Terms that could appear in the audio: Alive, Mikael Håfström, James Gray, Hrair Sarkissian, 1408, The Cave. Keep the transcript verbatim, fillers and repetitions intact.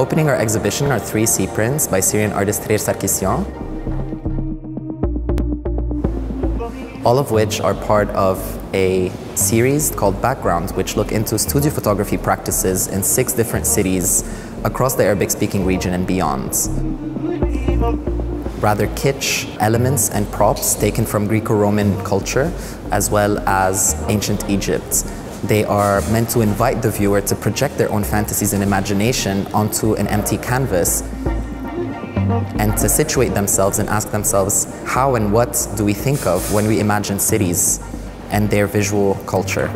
Opening our exhibition are three sea prints by Syrian artist Hrair Sarkissian, all of which are part of a series called Backgrounds, which look into studio photography practices in six different cities across the Arabic-speaking region and beyond. Rather kitsch elements and props taken from Greco-Roman culture, as well as ancient Egypt. They are meant to invite the viewer to project their own fantasies and imagination onto an empty canvas, and to situate themselves and ask themselves, how and what do we think of when we imagine cities and their visual culture?